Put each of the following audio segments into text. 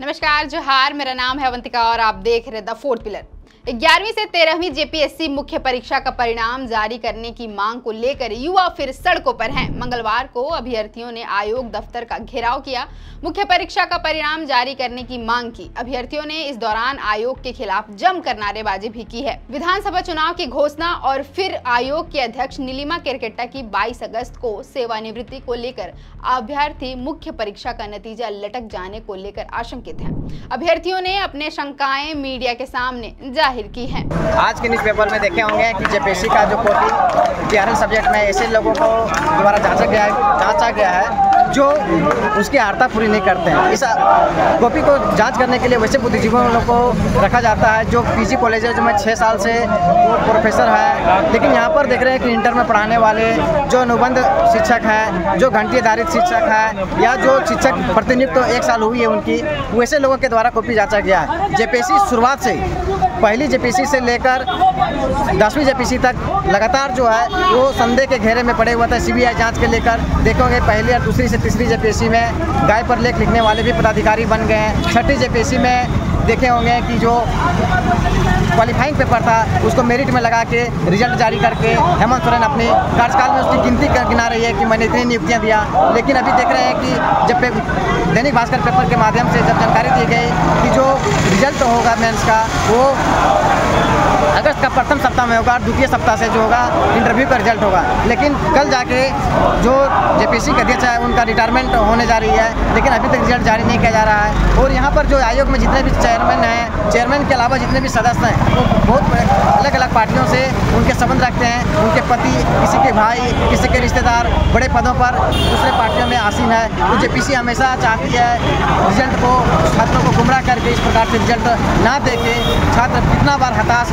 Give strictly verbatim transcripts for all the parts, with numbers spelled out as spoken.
नमस्कार, जोहार। मेरा नाम है अवंतिका और आप देख रहे द फोर्थ पिलर। ग्यारहवीं से तेरहवीं जेपीएससी मुख्य परीक्षा का परिणाम जारी करने की मांग को लेकर युवा फिर सड़कों पर हैं। मंगलवार को अभ्यर्थियों ने आयोग दफ्तर का घेराव किया, मुख्य परीक्षा का परिणाम जारी करने की मांग की। अभ्यर्थियों ने इस दौरान आयोग के खिलाफ जमकर नारेबाजी भी की है। विधानसभा चुनाव की घोषणा और फिर आयोग के अध्यक्ष नीलिमा केरकेट्टा की बाईस अगस्त को सेवानिवृत्ति को लेकर अभ्यर्थी मुख्य परीक्षा का नतीजा लटक जाने को लेकर आशंकित हैं। अभ्यर्थियों ने अपने शंकाएं मीडिया के सामने जाहिर की हैं। आज के न्यूज़पेपर में देखे होंगे कि जेपीएससी का जो ग्यारह सब्जेक्ट में ऐसे लोगों को द्वारा जांचा गया जांचा गया है जो उसकी आर्ता पूरी नहीं करते हैं। इस कॉपी को जांच करने के लिए वैसे बुद्धिजीवियों को रखा जाता है जो पीजी कॉलेजेज में छः साल से वो प्रोफेसर है, लेकिन यहाँ पर देख रहे हैं कि इंटर में पढ़ाने वाले जो अनुबंध शिक्षक हैं, जो घंटेधारित शिक्षक हैं या जो शिक्षक प्रतिनियुक्त तो एक साल हुई है उनकी, वैसे लोगों के द्वारा कॉपी जाँचा गया है। जेपीएससी शुरुआत से पहली जेपीएससी से लेकर दसवीं जेपीएससी तक लगातार जो है वो संदेह के घेरे में पड़े हुआ था। सीबीआई जांच के लेकर देखोगे पहली और दूसरी से तीसरी जेपीएससी में गाय पर लेख लिखने वाले भी पदाधिकारी बन गए हैं। छठी जेपीएससी में देखे होंगे कि जो क्वालिफाइंग पेपर था उसको मेरिट में लगा के रिजल्ट जारी करके हेमंत सोरेन अपने कार्यकाल में उसकी गिनती गिना रही है कि मैंने इतनी नियुक्तियाँ दिया। लेकिन अभी देख रहे हैं कि जब दैनिक भास्कर पेपर के माध्यम से जब जानकारी दी गई कि जो रिजल्ट होगा मेंस का वो अगस्त का प्रथम सप्ताह में होगा और द्वितीय सप्ताह से जो होगा इंटरव्यू का रिजल्ट होगा, लेकिन कल जाके जो जेपीएससी के अध्यक्ष है उनका रिटायरमेंट होने जा रही है, लेकिन अभी तक रिजल्ट जारी नहीं किया जा रहा है। और यहाँ पर जो आयोग में जितने भी चेयरमैन हैं, चेयरमैन के अलावा जितने भी सदस्य हैं वो बहुत अलग अलग पार्टियों से उनके संबंध रखते हैं। उनके पति, किसी के भाई, किसी के रिश्तेदार बड़े पदों पर दूसरे पार्टियों में आसीन है। तो जेपीएससी हमेशा चाहती है रिजल्ट को छात्रों को गुमराह करके इस प्रकार से रिजल्ट ना दे के छात्र कितना बार हताश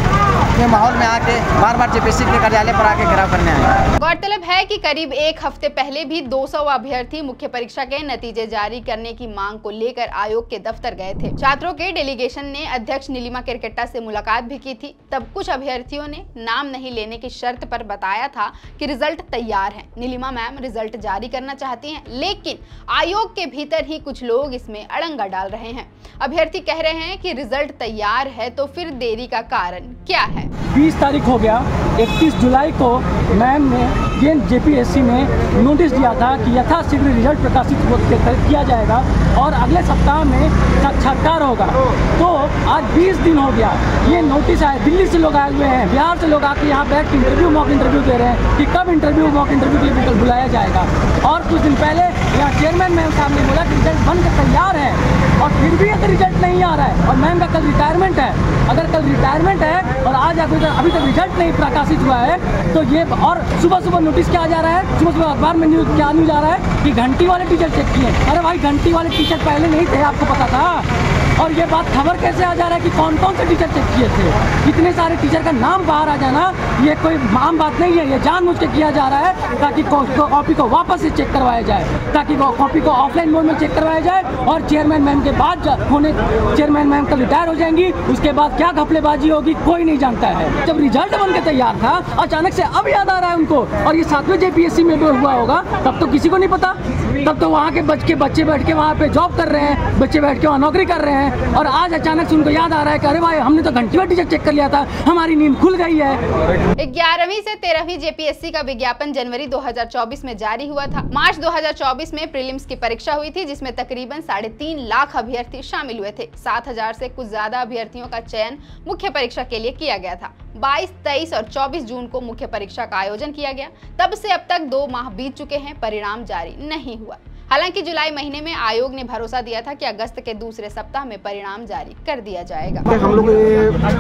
के माहौल में आके बार बार जेपीएससी के कार्यालय पर आके घेराव करने आए। गौरतलब है कि करीब एक हफ्ते पहले भी दो सौ अभ्यर्थी मुख्य परीक्षा के नतीजे जारी करने की मांग को लेकर आयोग के दफ्तर गए थे। छात्रों के डेलीगेशन ने अध्यक्ष नीलिमा केरकेट्टा से मुलाकात भी की थी। तब कुछ अभ्यर्थियों ने नाम नहीं लेने की शर्त पर बताया था कि रिजल्ट तैयार है, नीलिमा मैम रिजल्ट जारी करना चाहती हैं, लेकिन आयोग के भीतर ही कुछ लोग इसमें अड़ंगा डाल रहे हैं। अभ्यर्थी कह रहे हैं कि रिजल्ट तैयार है तो फिर देरी का कारण क्या है। बीस तारीख हो गया, इकतीस जुलाई को मैम ने जेपीएससी में नोटिस दिया था कि यथाशीघ्र रिजल्ट प्रकाशित किया जाएगा और अगले सप्ताह में साक्षात्कार होगा। तो आज बीस दिन हो गया ये नोटिस आया। दिल्ली से लोग आए हुए हैं, बिहार से लोग आके यहाँ बैठ इंटरव्यू मॉक इंटरव्यू दे रहे हैं कि कब इंटरव्यू मॉक इंटरव्यू के लिए बुलाया जाएगा। और कुछ दिन पहले यहाँ चेयरमैन मैम साहब ने बोला कि रिजल्ट बन के तैयार है और फिर भी अगर रिजल्ट नहीं आ रहा है और मैम का कल रिटायरमेंट है, अगर कल रिटायरमेंट है और आज अभी तक रिजल्ट नहीं प्रकाशित हुआ है तो ये और सुबह सुबह नोटिस क्या जा रहा है, सुबह सुबह अखबार में न्यूज क्या न्यूज आ रहा है कि घंटी वाले टीचर चेक किए। अरे भाई, घंटी वाले टीचर पहले नहीं थे, आपको पता था? और ये बात खबर कैसे आ जा रहा है कि कौन कौन से टीचर चेक किए थे? इतने सारे टीचर का नाम बाहर आ जाना ये कोई आम बात नहीं है, ये जानबूझ के किया जा रहा है ताकि कॉपी को वापस से चेक करवाया जाए, ताकि कॉपी को ऑफलाइन मोड में चेक करवाया जाए। और चेयरमैन मैम के बाद होने चेयरमैन मैम कल रिटायर हो जाएंगी, उसके बाद क्या घपलेबाजी होगी कोई नहीं जानता है। जब रिजल्ट बन के तैयार था अचानक से अब याद आ रहा है उनको, और ये सातवें जेपीएससी में भी हुआ होगा, तब तो किसी को नहीं पता। तब तो वहाँ के बच्चे बच्चे बैठ के वहाँ पे जॉब कर रहे हैं, बच्चे बैठ के वहाँ नौकरी कर रहे हैं, और आज अचानक से उनको याद आ रहा है कि अरे भाई हमने तो घंटी वाला टीचर चेक कर लिया था, हमारी नींद खुल गई है। ग्यारहवीं से तेरहवीं जेपीएससी का विज्ञापन जनवरी दो हज़ार चौबीस में जारी हुआ था। मार्च दो हज़ार चौबीस में प्रीलिम्स की परीक्षा हुई थी जिसमें तकरीबन साढ़े तीन लाख अभ्यर्थी शामिल हुए थे। सात हजार से कुछ ज्यादा अभ्यर्थियों का चयन मुख्य परीक्षा के लिए किया गया था। बाईस, तेईस और चौबीस जून को मुख्य परीक्षा का आयोजन किया गया। तब से अब तक दो माह बीत चुके हैं, परिणाम जारी नहीं हुआ। हालांकि जुलाई महीने में आयोग ने भरोसा दिया था कि अगस्त के दूसरे सप्ताह में परिणाम जारी कर दिया जाएगा। हम लोग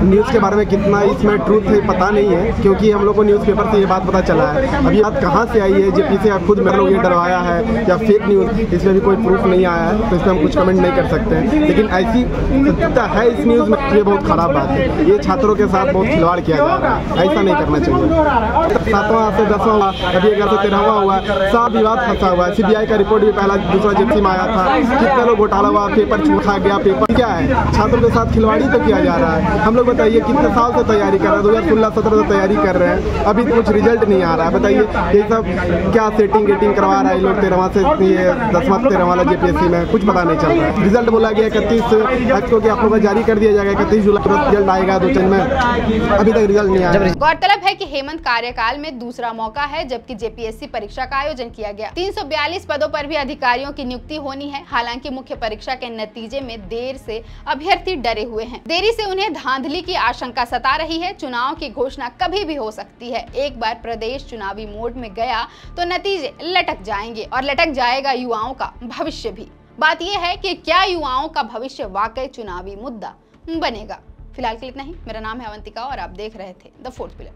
न्यूज़ के बारे में कितना इसमें ट्रूथ है पता नहीं है, क्योंकि हम लोग को न्यूज़पेपर से ये बात पता चला है। अब ये बात कहाँ से आई है, जेपीएससी आप खुद मैंने ये डरवाया है या फेक न्यूज़, इसमें भी कोई प्रूफ नहीं आया है तो इसमें हम कुछ कमेंट नहीं कर सकते हैं। लेकिन ऐसी सत्यता है इस न्यूज़ में, ये बहुत खराब बात है। ये छात्रों के साथ बहुत खिलवाड़ किया जा रहा है, ऐसा नहीं करना चाहिए। सातवां से दसवां हुआ, अभी ग्यारह से तेरहवा हुआ, सब विवाद फंसा हुआ है। सीबीआई का रिपोर्ट पहला दूसरा जेपीएससी में आया था, कितने लोग घोटाला हुआ, पेपर चूका गया, पेपर क्या है, छात्रों के साथ खिलवाड़ी तो किया जा रहा है। हम लोग बताइए कितने साल से तैयारी कर रहे हैं, दो हज़ार सोलह सत्रह से तैयारी कर रहे हैं, अभी कुछ रिजल्ट नहीं आ रहा है। बताइए ये सब क्या सेटिंग वेटिंग करवा रहा है लोग तेरहवां से दसवां तेरह वाला जेपीएससी में, कुछ पता नहीं चल रहा है। रिजल्ट बोला गया इकतीस अगस्त को कि अप्रूवल जारी कर दिया जाएगा, इकतीस जुलाई को रिजल्ट आएगा, दो दिन में अभी तक रिजल्ट नहीं आया। गौरतलब है कि हेमंत कार्यकाल में दूसरा मौका है जबकि जेपीएससी परीक्षा का आयोजन किया गया। तीन सौ बयालीस पदों पर भी अधिकारियों की नियुक्ति होनी है। हालांकि मुख्य परीक्षा के नतीजे में देर से अभ्यर्थी डरे हुए हैं, देरी से उन्हें धांधली की आशंका सता रही है। चुनाव की घोषणा कभी भी हो सकती है। एक बार प्रदेश चुनावी मोड में गया तो नतीजे लटक जाएंगे और लटक जाएगा युवाओं का भविष्य भी। बात यह है कि क्या युवाओं का भविष्य वाकई चुनावी मुद्दा बनेगा। फिलहाल के लिए इतना ही। मेरा नाम है अवंतिका और आप देख रहे थे द फोर्थ पिलर।